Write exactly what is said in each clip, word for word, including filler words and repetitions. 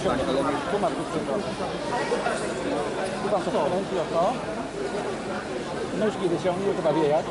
pytań, ale tu masz być przykłady. Tu pan to kręci o to. Nóżki wyciągnij, chyba wie jak.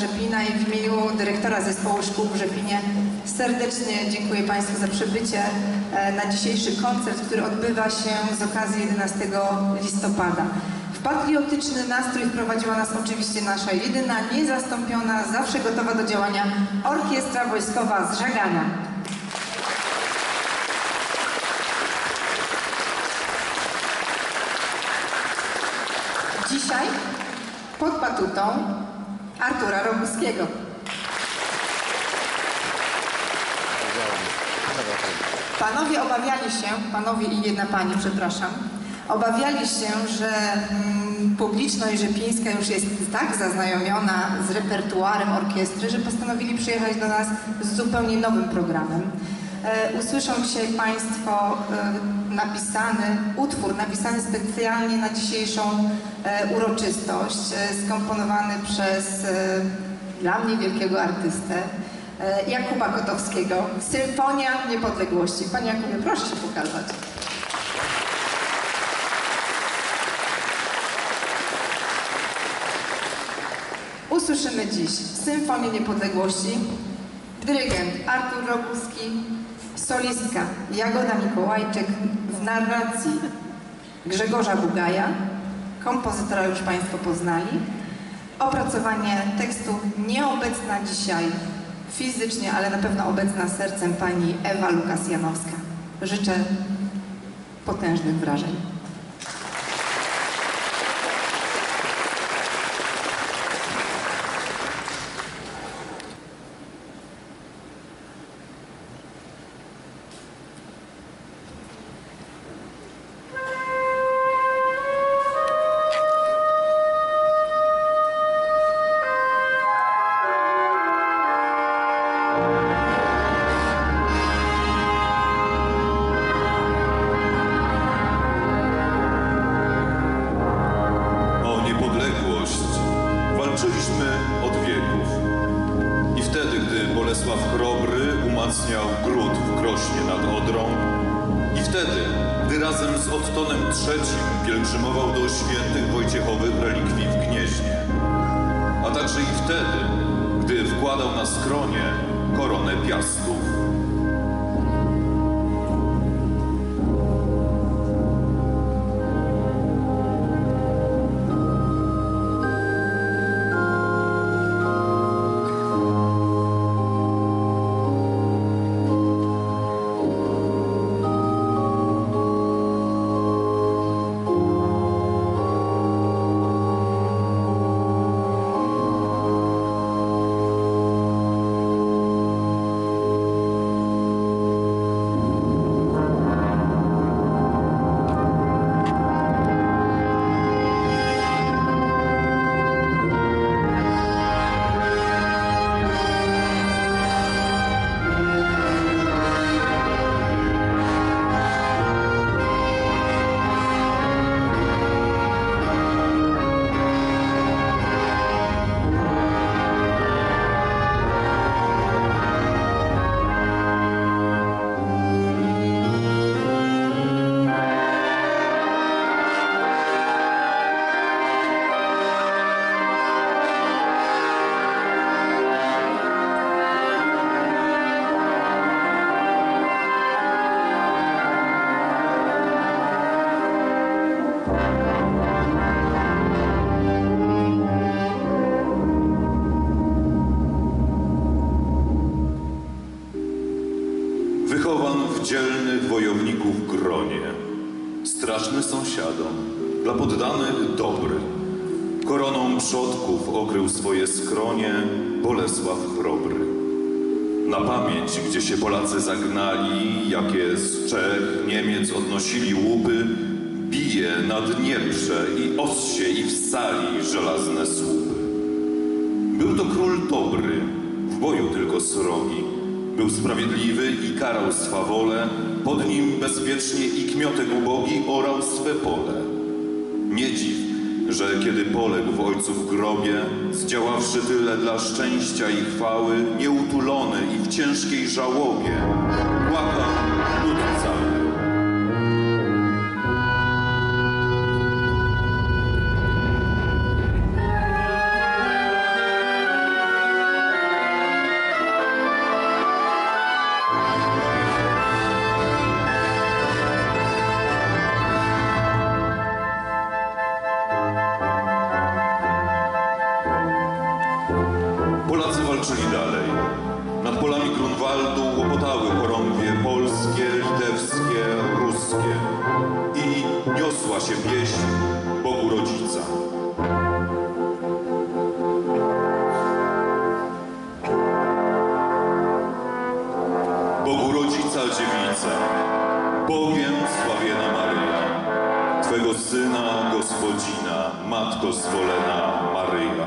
Rzepina i w imieniu dyrektora zespołu szkół w Rzepinie serdecznie dziękuję Państwu za przybycie na dzisiejszy koncert, który odbywa się z okazji jedenastego listopada. W patriotyczny nastrój wprowadziła nas oczywiście nasza jedyna, niezastąpiona, zawsze gotowa do działania Orkiestra Wojskowa z Żagana. Dzisiaj pod batutą Artura Rogulskiego. Panowie obawiali się, panowie i jedna pani, przepraszam, obawiali się, że publiczność rzepińska już jest tak zaznajomiona z repertuarem orkiestry, że postanowili przyjechać do nas z zupełnie nowym programem. Usłyszą dzisiaj Państwo napisany utwór, napisany specjalnie na dzisiejszą uroczystość, skomponowany przez dla mnie wielkiego artystę Jakuba Kotowskiego, Symfonia Niepodległości. Panie Jakubie, proszę się pokazać. Usłyszymy dziś Symfonię Niepodległości, dyrygent Artur Rogulski, solistka Jagoda Mikołajczyk w narracji Grzegorza Bugaja, kompozytora już Państwo poznali, opracowanie tekstu nieobecna dzisiaj fizycznie, ale na pewno obecna sercem pani Ewa Lukas-Janowska. Życzę potężnych wrażeń. Walczyliśmy od wieków i wtedy, gdy Bolesław Chrobry umacniał gród w Krośnie nad Odrą i wtedy, gdy razem z Ottonem trzecim pielgrzymował do świętych Wojciechowych relikwii w Gnieźnie, a także i wtedy, gdy wkładał na skronie koronę piastów. Dzielnych wojowników w gronie, straszny sąsiadom, dla poddanych dobry. Koroną przodków okrył swoje skronie Bolesław Chrobry. Na pamięć, gdzie się Polacy zagnali, jakie z Czech, Niemiec odnosili łupy, bije na Dnieprze i ossie i w sali żelazne słupy. Był to król dobry, w boju tylko srogi. Był sprawiedliwy i karał swe wolę, pod nim bezpiecznie i kmiotek ubogi orał swe pole. Nie dziw, że kiedy poległ w ojcu w grobie, zdziaławszy tyle dla szczęścia i chwały, nieutulony i w ciężkiej żałobie, płakał lud cały. Dziewica, Bogiem sławiona Maryja, Twe Twego Syna, Gospodzina, Matko zwolena Maryja.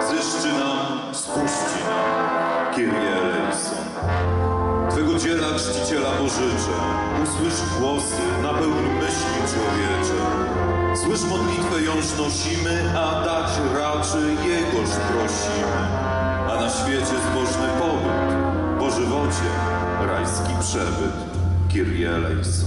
Zyszczy nam, spuści nam, Kyrie eleison. Twego dziela czciciela pożyczę, usłysz głosy, napełni myśli człowiecze. Słysz modlitwę jąż nosimy, a dać raczy Jegoż prosimy. A na świecie zbożny pobyt, po żywocie rajski przebyt, Kyrie eleison.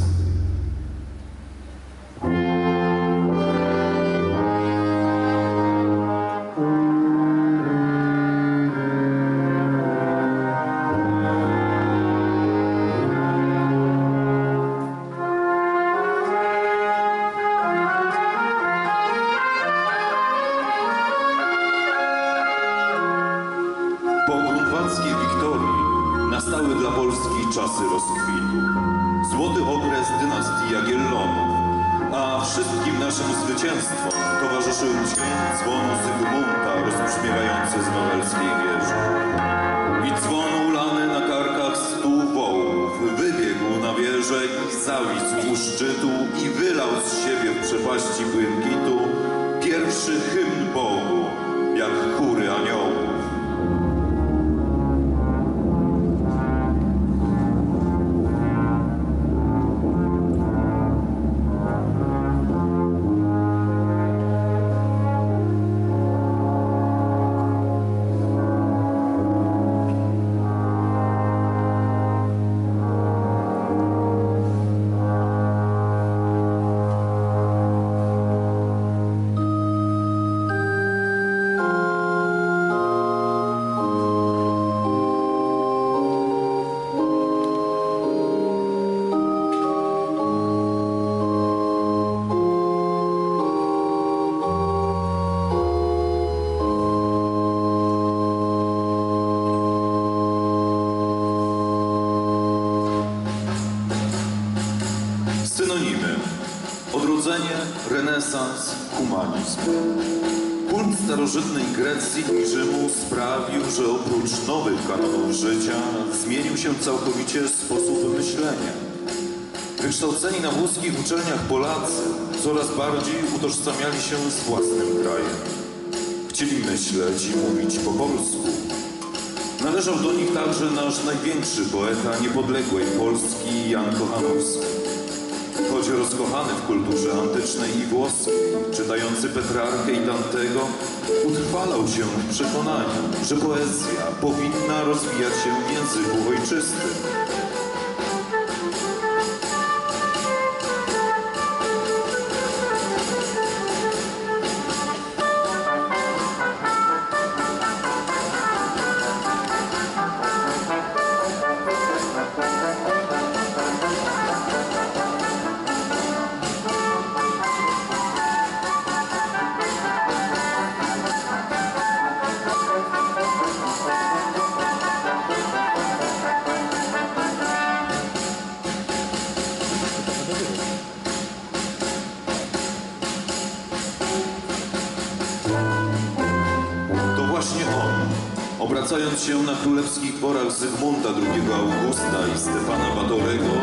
Renesans, humanizm. Kult starożytnej Grecji i Rzymu sprawił, że oprócz nowych kanonów życia zmienił się całkowicie sposób myślenia. Wykształceni na włoskich uczelniach Polacy coraz bardziej utożsamiali się z własnym krajem. Chcieli myśleć i mówić po polsku. Należał do nich także nasz największy poeta niepodległej Polski, Jan Kochanowski. Choć rozkochany w kulturze antycznej i włoskiej, czytający Petrarkę i Dantego, utrwalał się w przekonaniu, że poezja powinna rozwijać się w języku ojczystym. Się na królewskich dworach Zygmunta drugiego Augusta i Stefana Batorego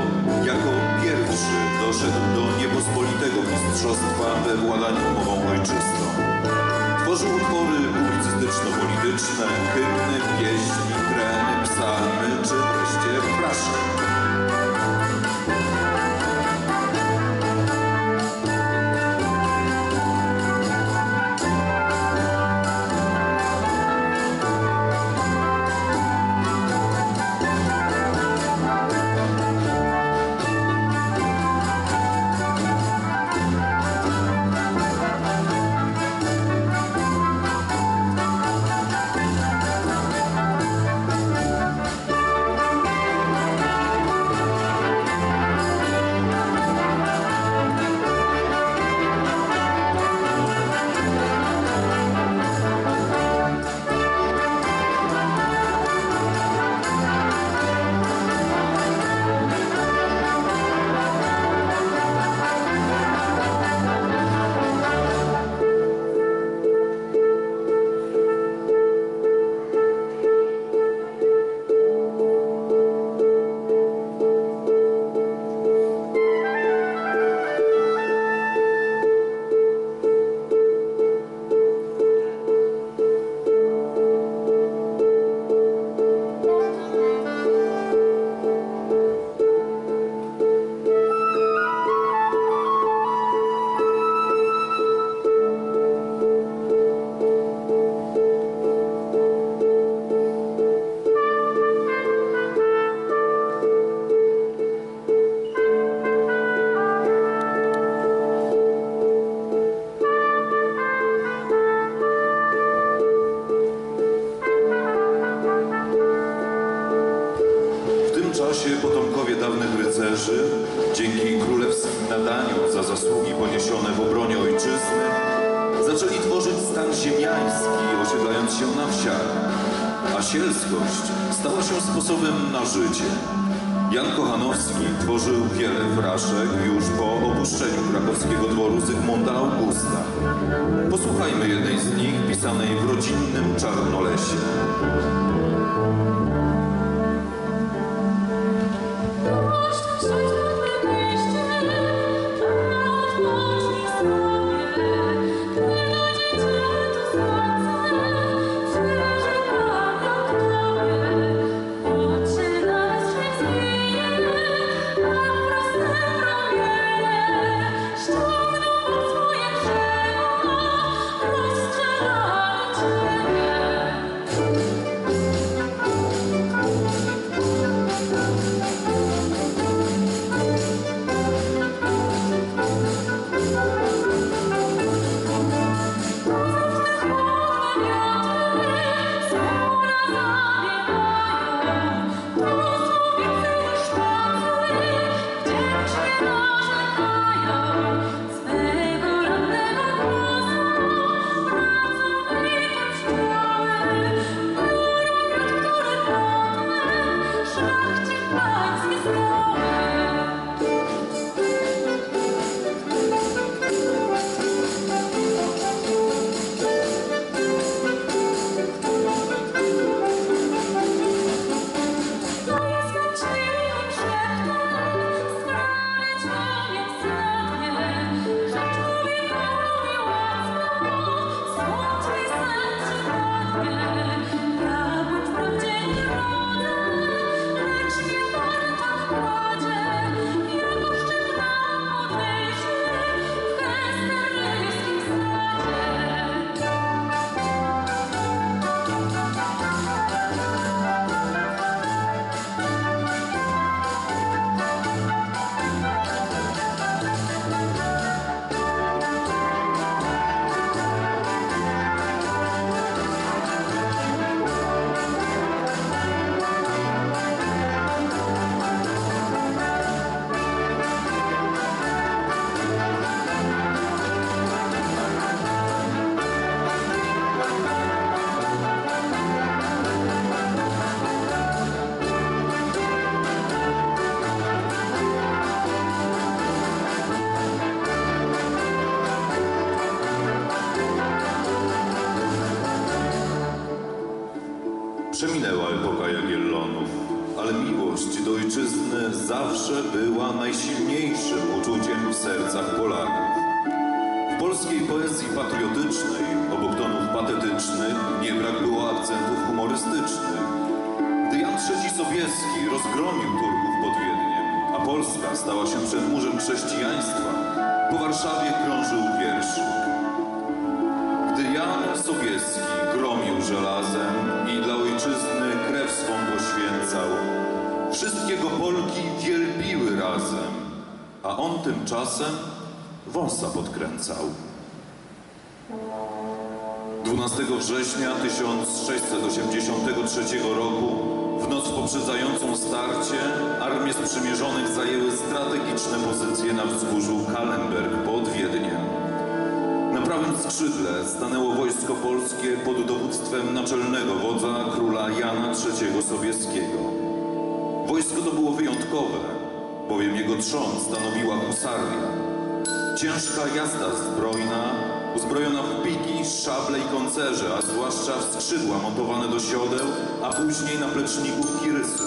jako pierwszy doszedł do niepospolitego mistrzostwa we władaniu mową ojczystą. Tworzył utwory publicystyczno-polityczne, hymny, pieśni, treny, psalmy czy wreszcie fraszki. się potomkowie dawnych rycerzy, dzięki królewskim nadaniom za zasługi poniesione w obronie ojczyzny, zaczęli tworzyć stan ziemiański, osiedlając się na wsiach, a sielskość stała się sposobem na życie. Jan Kochanowski tworzył wiele fraszek już po opuszczeniu krakowskiego dworu Zygmunta Augusta. Posłuchajmy jednej z nich, pisanej w rodzinnym Czarnolesie. Tymczasem wąsa podkręcał. dwunastego września tysiąc sześćset osiemdziesiątego trzeciego roku w noc poprzedzającą starcie armie sprzymierzonych zajęły strategiczne pozycje na wzgórzu Kallenberg pod Wiedniem. Na prawym skrzydle stanęło wojsko polskie pod dowództwem naczelnego wodza króla Jana trzeciego Sobieskiego. Wojsko to było wyjątkowe, bowiem jego trzon stanowiła husaria. Ciężka jazda zbrojna, uzbrojona w piki, szable i koncerze, a zwłaszcza w skrzydła montowane do siodeł, a później na pleczników kirysu.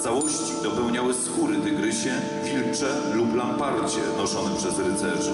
Całości dopełniały skóry tygrysie, wilcze lub lamparcie noszone przez rycerzy.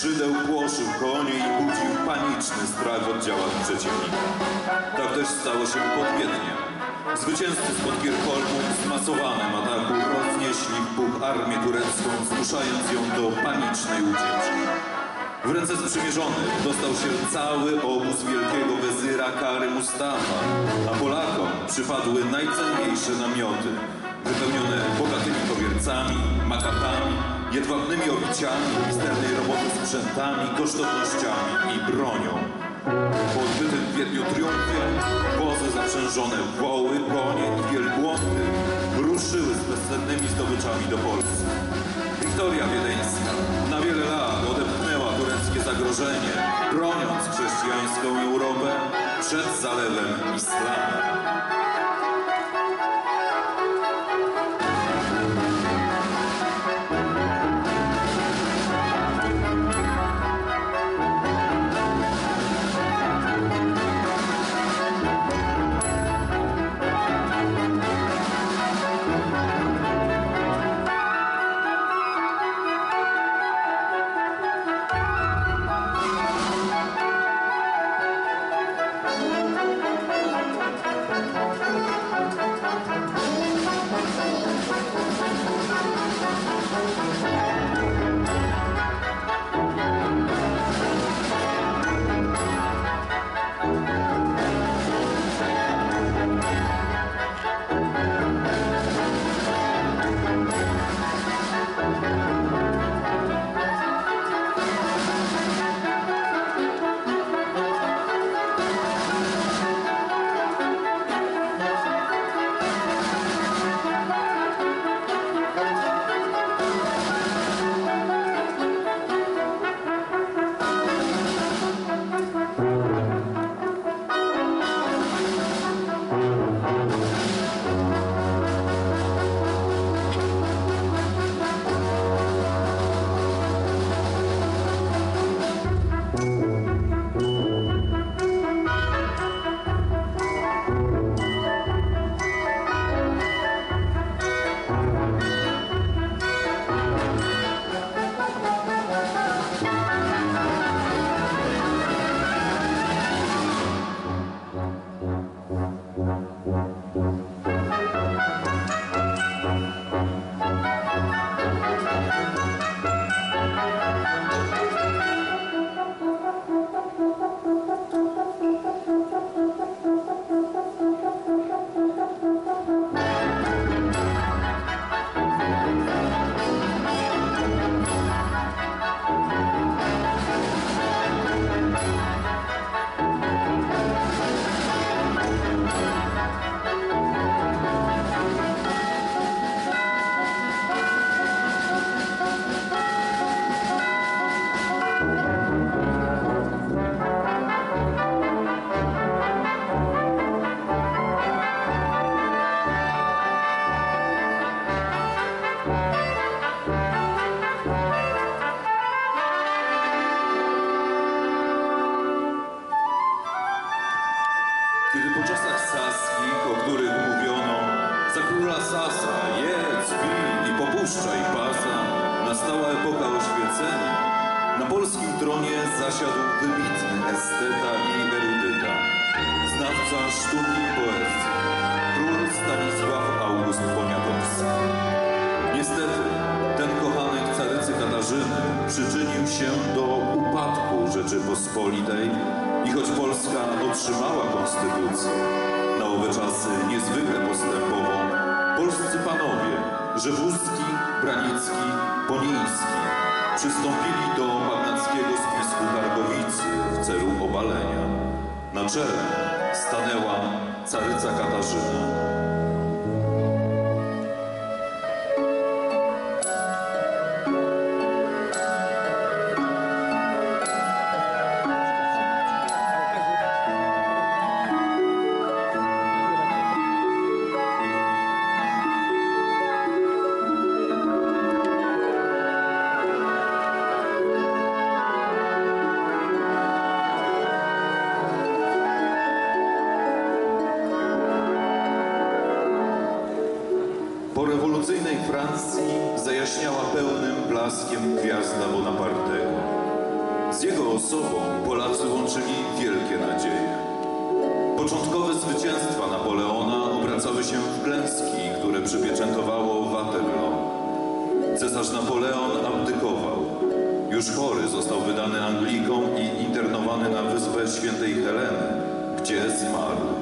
skrzydeł płoszył konie i budził paniczny strach od działań przeciwnika. Tak też stało się pod Wiedniem. Zwycięzcy spod Gierkolbu w zmasowanym ataku roznieśli w puch armię turecką, zmuszając ją do panicznej ucieczki. W ręce sprzymierzonych dostał się cały obóz wielkiego wezyra Kary Mustafa, a Polakom przypadły najcenniejsze namioty, wypełnione bogatymi kowiercami, makatami, jedwabnymi obiciami, misternej roboty sprzętami, kosztownościami i bronią. Po odbytym w Wiedniu triumfie wozy zaprzężone w woły, konie i wielbłądy ruszyły z bezcennymi zdobyczami do Polski. Wiktoria wiedeńska na wiele lat odepchnęła tureckie zagrożenie, broniąc chrześcijańską Europę przed zalewem islamu. Żewuski, Branicki, Poniński przystąpili do magnackiego spisku Targowicy w celu obalenia. Na czele stanęła caryca Katarzyna. Francji zajaśniała pełnym blaskiem gwiazda Bonapartego. Z jego osobą Polacy łączyli wielkie nadzieje. Początkowe zwycięstwa Napoleona obracały się w klęski, które przypieczętowało Waterloo. Cesarz Napoleon abdykował. Już chory został wydany Anglikom i internowany na wyspę Świętej Heleny, gdzie zmarł.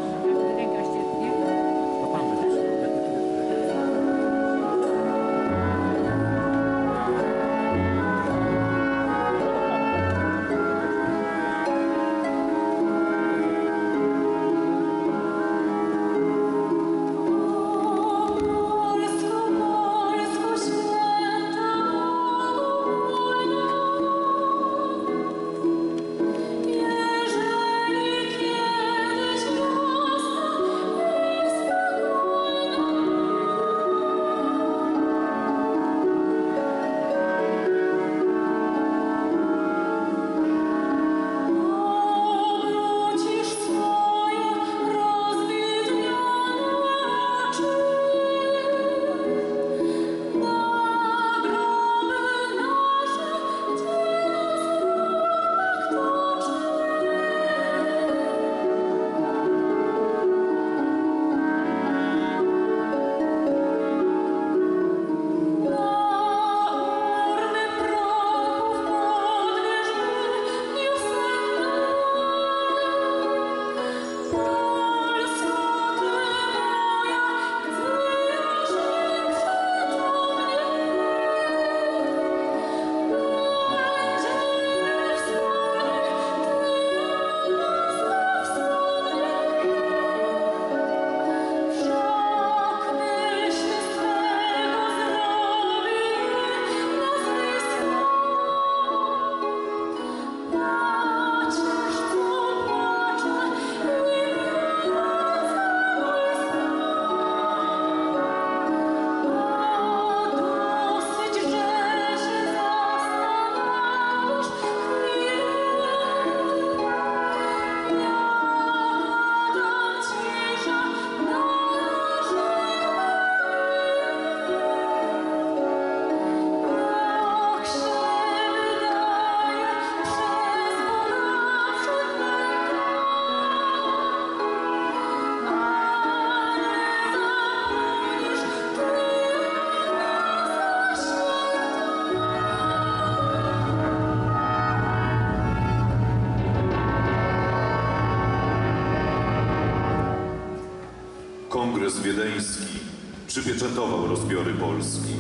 Kongres wiedeński przypieczętował rozbiory Polski.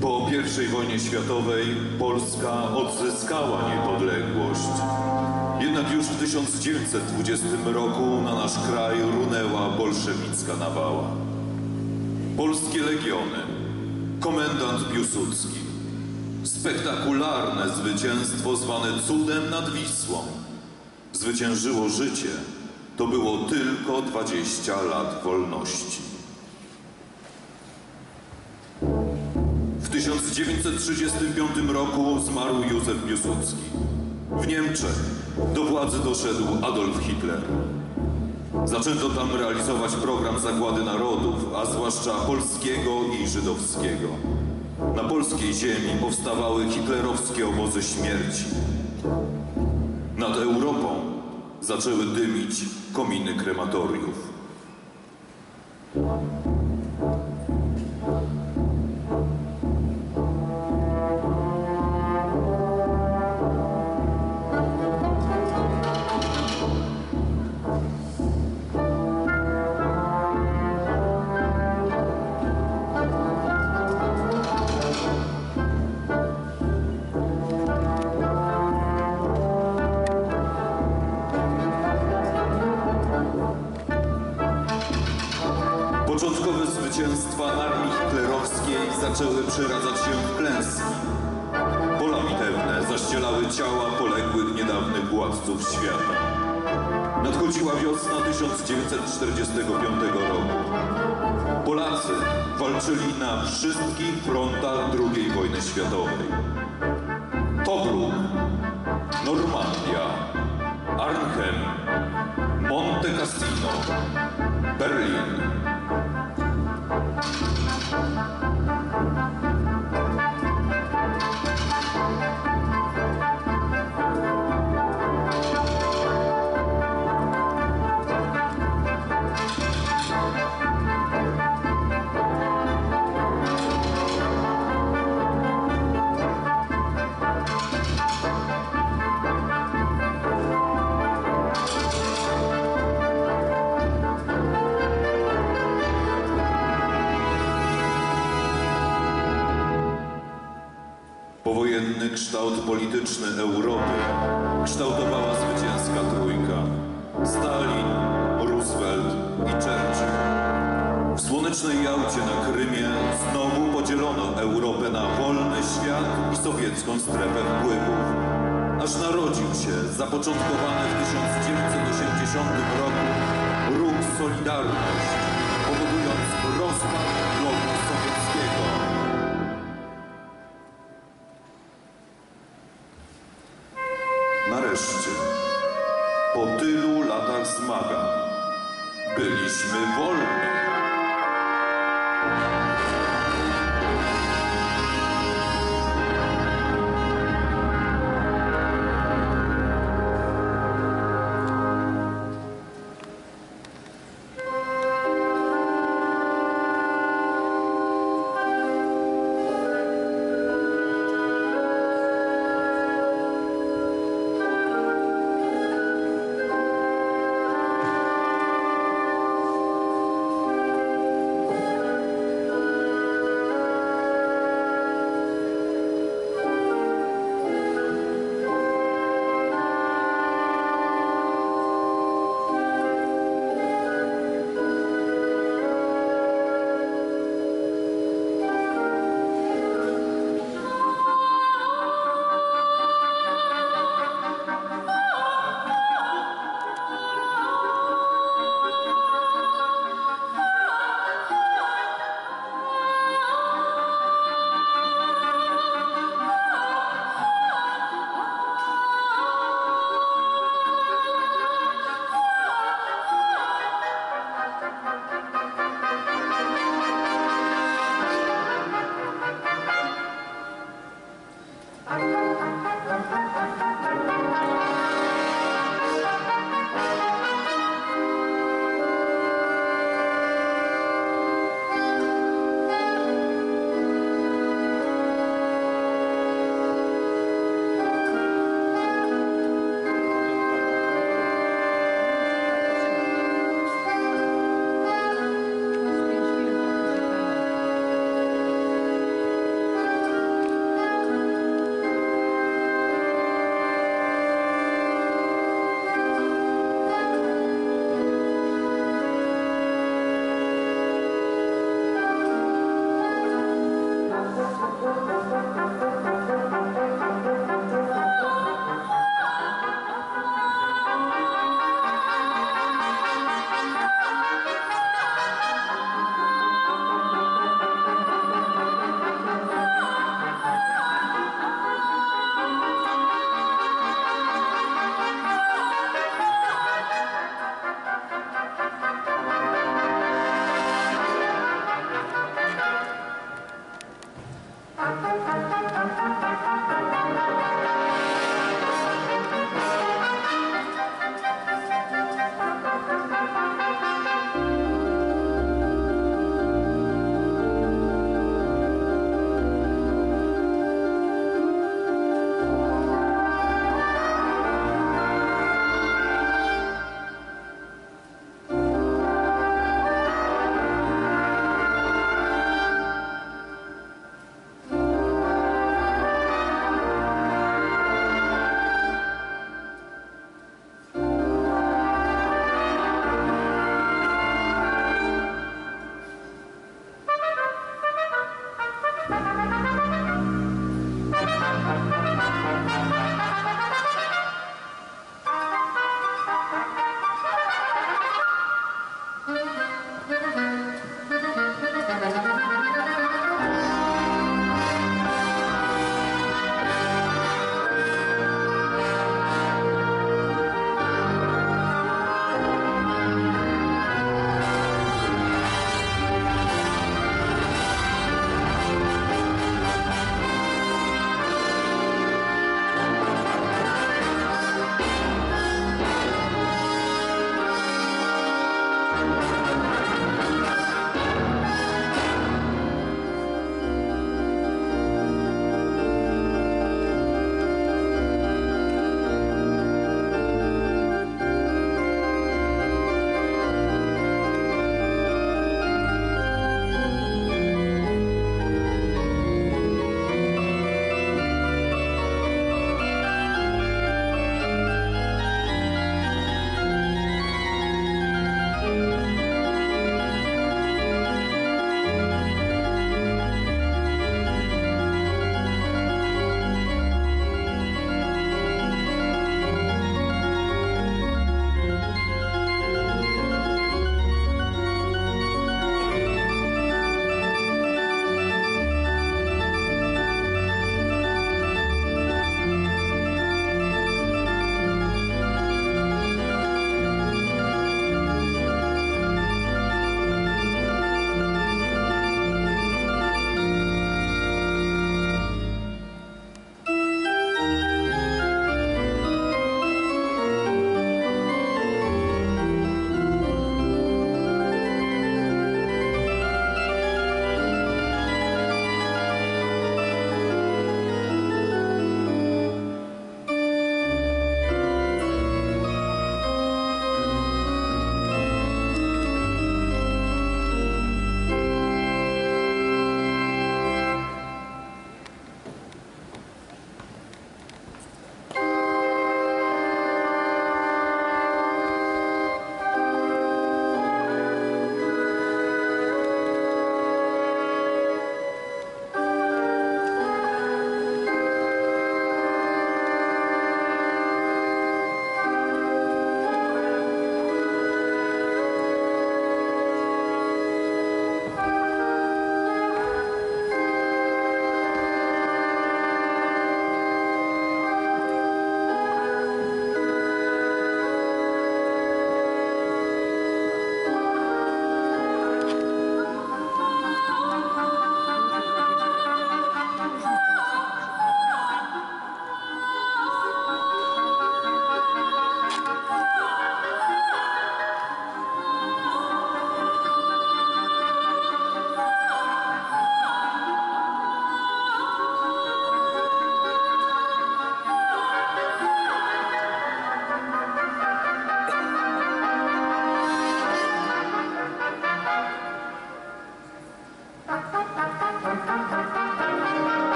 Po pierwszej wojnie światowej Polska odzyskała niepodległość. Jednak już w tysiąc dziewięćset dwudziestym roku na nasz kraj runęła bolszewicka nawała. Polskie legiony, komendant Piłsudski, spektakularne zwycięstwo zwane cudem nad Wisłą. Zwyciężyło życie. To było tylko dwadzieścia lat wolności. W tysiąc dziewięćset trzydziestym piątym roku zmarł Józef Piłsudski. W Niemczech do władzy doszedł Adolf Hitler. Zaczęto tam realizować program zagłady narodów, a zwłaszcza polskiego i żydowskiego. Na polskiej ziemi powstawały hitlerowskie obozy śmierci. Nad Europą zaczęły dymić kominy krematoriów. Początkowe zwycięstwa armii hitlerowskiej zaczęły przeradzać się w klęski. Pola bitewne zaścielały ciała poległych niedawnych władców świata. Nadchodziła wiosna tysiąc dziewięćset czterdziestego piątego roku. Polacy walczyli na wszystkich frontach drugiej wojny światowej. Tobruk, Normandia, Arnhem, Monte Cassino, Berlin. Thank you. polityczny Europy kształtowała zwycięska trójka: Stalin, Roosevelt i Churchill. W słonecznej Jałcie na Krymie znowu podzielono Europę na wolny świat i sowiecką strefę wpływów, aż narodził się zapoczątkowany w tysiąc dziewięćset osiemdziesiątym roku ruch Solidarność, powodując rozpad bloku sowieckiego. Nareszcie, po tylu latach zmagań, byliśmy wolni.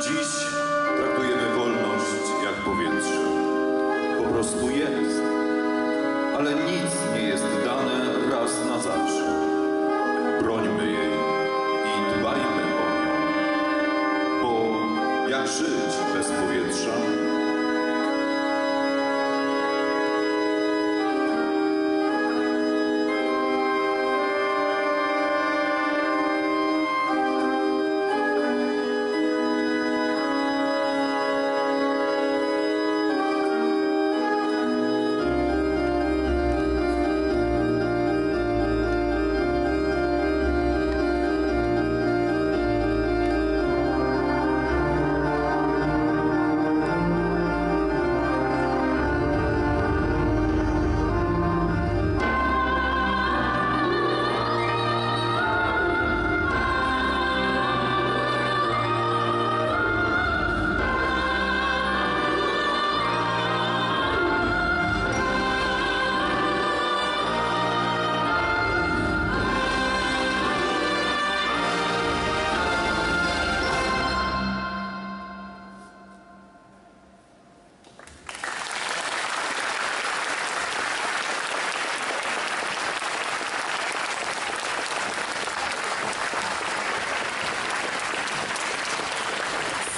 Dziś traktujemy wolność jak powietrze. Po prostu jest, ale nic nie jest dane raz na zawsze. Brońmy jej i dbajmy o nią, bo jak żyć bez powietrza?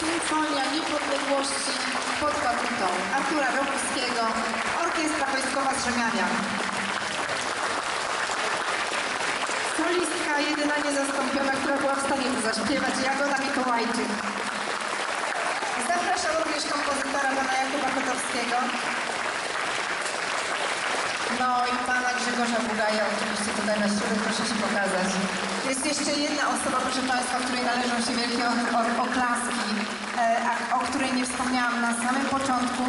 Symfonia Niepodległości pod batutą Artura Rogulskiego, Orkiestra Wojskowa z Żegania. Solistka jedyna niezastąpiona, która była w stanie to zaśpiewać, Jagoda Mikołajczyk. Zapraszam również kompozytora pana Jakuba Kotowskiego. No i pana Grzegorza Bugaja, oczywiście tutaj na środku, proszę się pokazać. Jest jeszcze jedna osoba, proszę państwa, której należą się wielkie oklaski, o której nie wspomniałam na samym początku.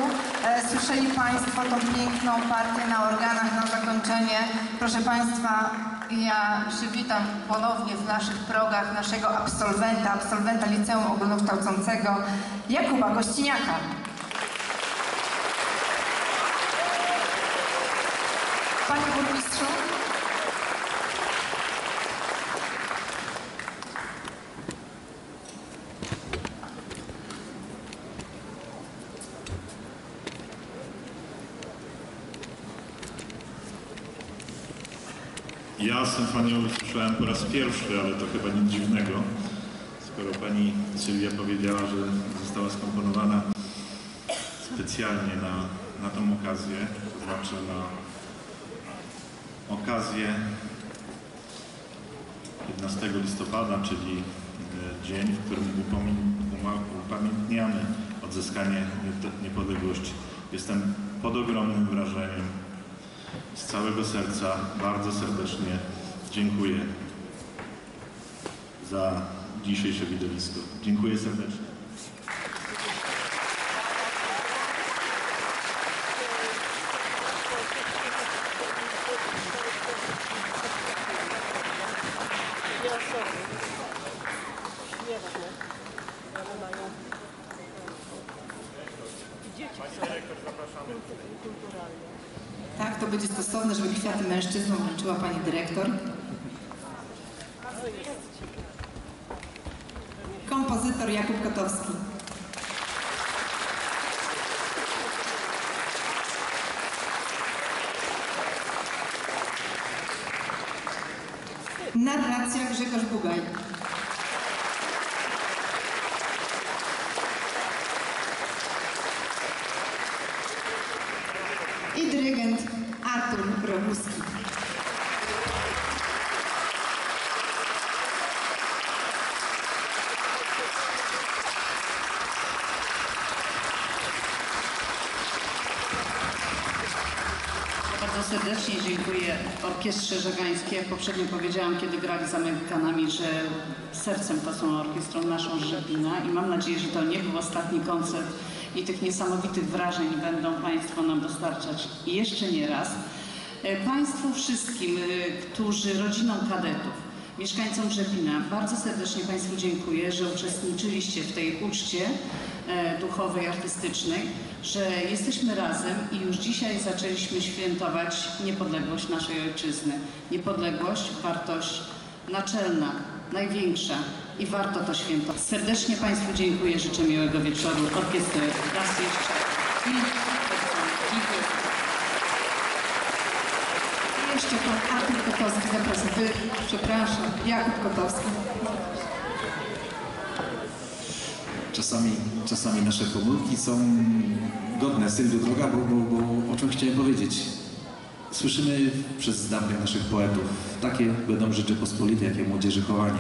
Słyszeli państwo tą piękną partię na organach na zakończenie. Proszę państwa, ja przywitam ponownie w naszych progach naszego absolwenta, absolwenta Liceum Ogólnokształcącego Jakuba Gościniaka. Panie burmistrzu. Ja symfonię usłyszałem po raz pierwszy, ale to chyba nic dziwnego, skoro pani Sylwia powiedziała, że została skomponowana specjalnie na, na tą okazję, to znaczy na okazję jedenastego listopada, czyli dzień, w którym upamiętniamy odzyskanie niepodległości. Jestem pod ogromnym wrażeniem. Z całego serca bardzo serdecznie dziękuję za dzisiejsze widowisko. Dziękuję serdecznie. Tak, to będzie stosowne, żeby kwiaty mężczyznom wręczyła pani dyrektor. Kompozytor Jakub Kotowski. Narracja Grzegorz Bugaj. I dyrygent Artur Rogulski. Bardzo serdecznie dziękuję Orkiestrze Żagańskiej. Poprzednio powiedziałam, kiedy grali z Amerykanami, że sercem to są orkiestrą naszą Rzepina i mam nadzieję, że to nie był ostatni koncert i tych niesamowitych wrażeń będą państwo nam dostarczać i jeszcze nie raz. Państwu wszystkim, którzy, rodzinom kadetów, mieszkańcom Rzepina, bardzo serdecznie państwu dziękuję, że uczestniczyliście w tej uczcie duchowej, artystycznej, że jesteśmy razem i już dzisiaj zaczęliśmy świętować niepodległość naszej ojczyzny. Niepodległość, wartość naczelna największa i warto to święto. Serdecznie Państwu dziękuję, życzę miłego wieczoru orkiestry raz jeszcze. I jeszcze pan Artur Kotowski, zapraszam. Wy, przepraszam, Jakub Kotowski. Czasami, czasami nasze pomówki są godne stylu droga, bo, bo, bo o czym chciałem powiedzieć. Słyszymy przez dawnych naszych poetów, takie będą Rzeczypospolite, jakie młodzieży chowanie.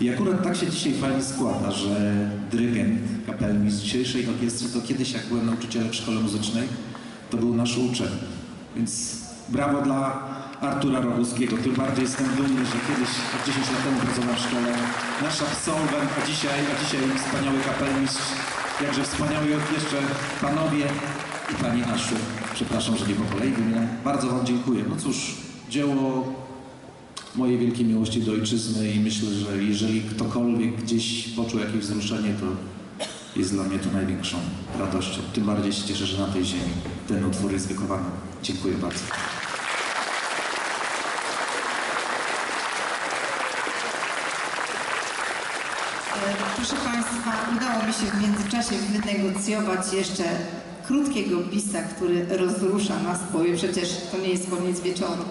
I akurat tak się dzisiaj fajnie składa, że dyrygent, kapelmistrz dzisiejszej orkiestry, to kiedyś jak byłem nauczycielem w szkole muzycznej, to był nasz uczeń. Więc brawo dla Artura Rogulskiego. Tym bardziej jestem dumny, że kiedyś, dziesięć lat temu pracowałem w szkole, nasz absolwent, a dzisiaj, a dzisiaj wspaniały kapelmistrz, jakże wspaniały jeszcze panowie i pani Aszu. Przepraszam, że nie po kolei wymieniam. Bardzo Wam dziękuję. No cóż, dzieło mojej wielkiej miłości do ojczyzny i myślę, że jeżeli ktokolwiek gdzieś poczuł jakieś wzruszenie, to jest dla mnie to największą radością. Tym bardziej się cieszę, że na tej ziemi ten utwór jest wykonany. Dziękuję bardzo. Proszę Państwa, udało mi się w międzyczasie wynegocjować jeszcze krótkiego pisa, który rozrusza nas, bo przecież to nie jest koniec wieczoru.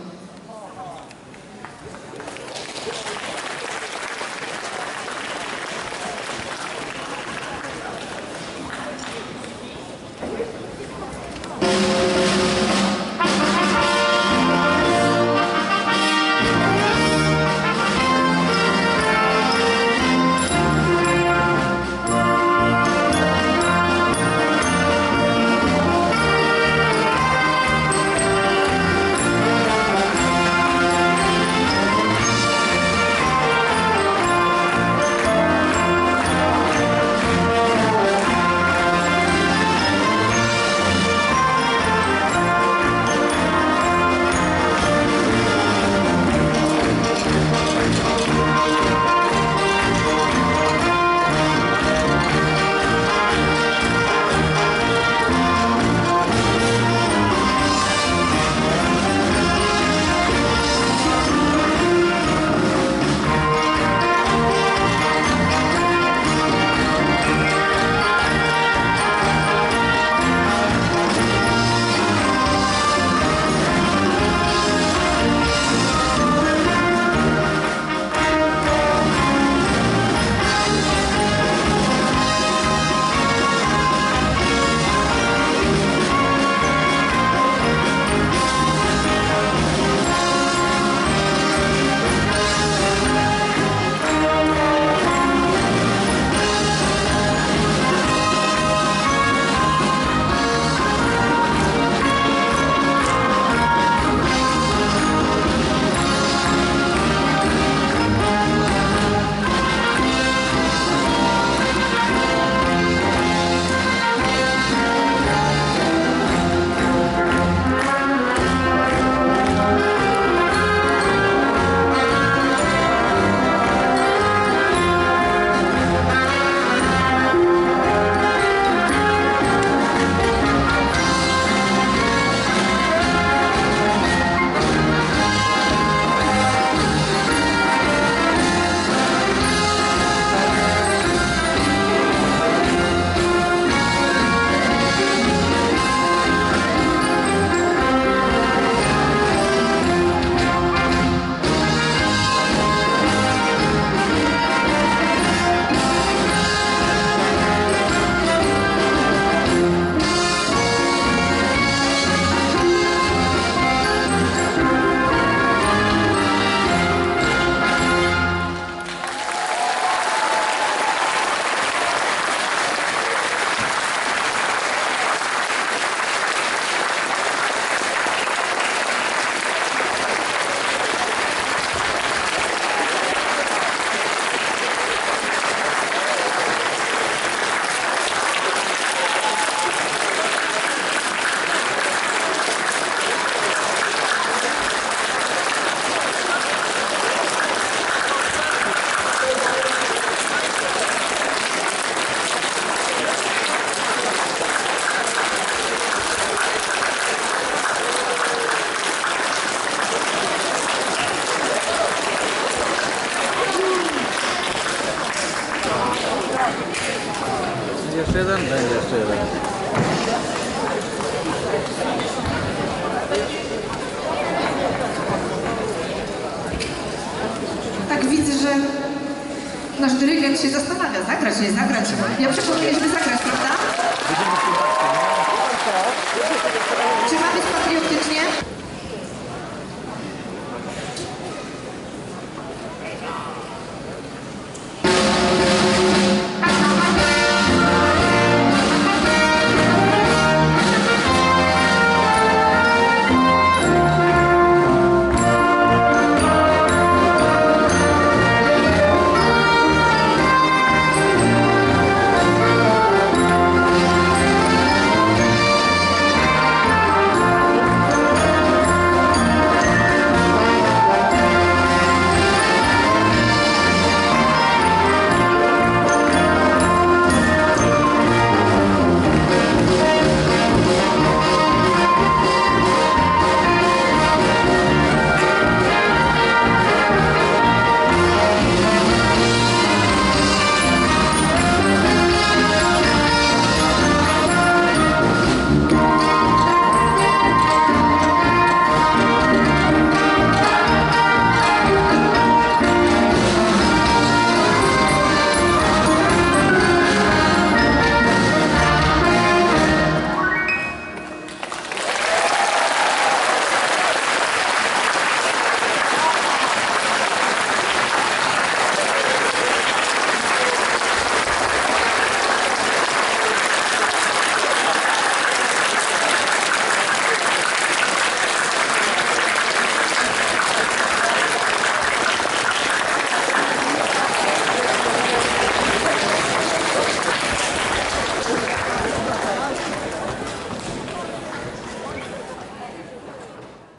Będzie jeszcze jeden? Będzie jeszcze jeden. Tak widzę, że nasz dyrygent się zastanawia, zagrać, nie zagrać. Ja przekonuję, żeby zagrać, prawda? Czy ma być patriotycznie?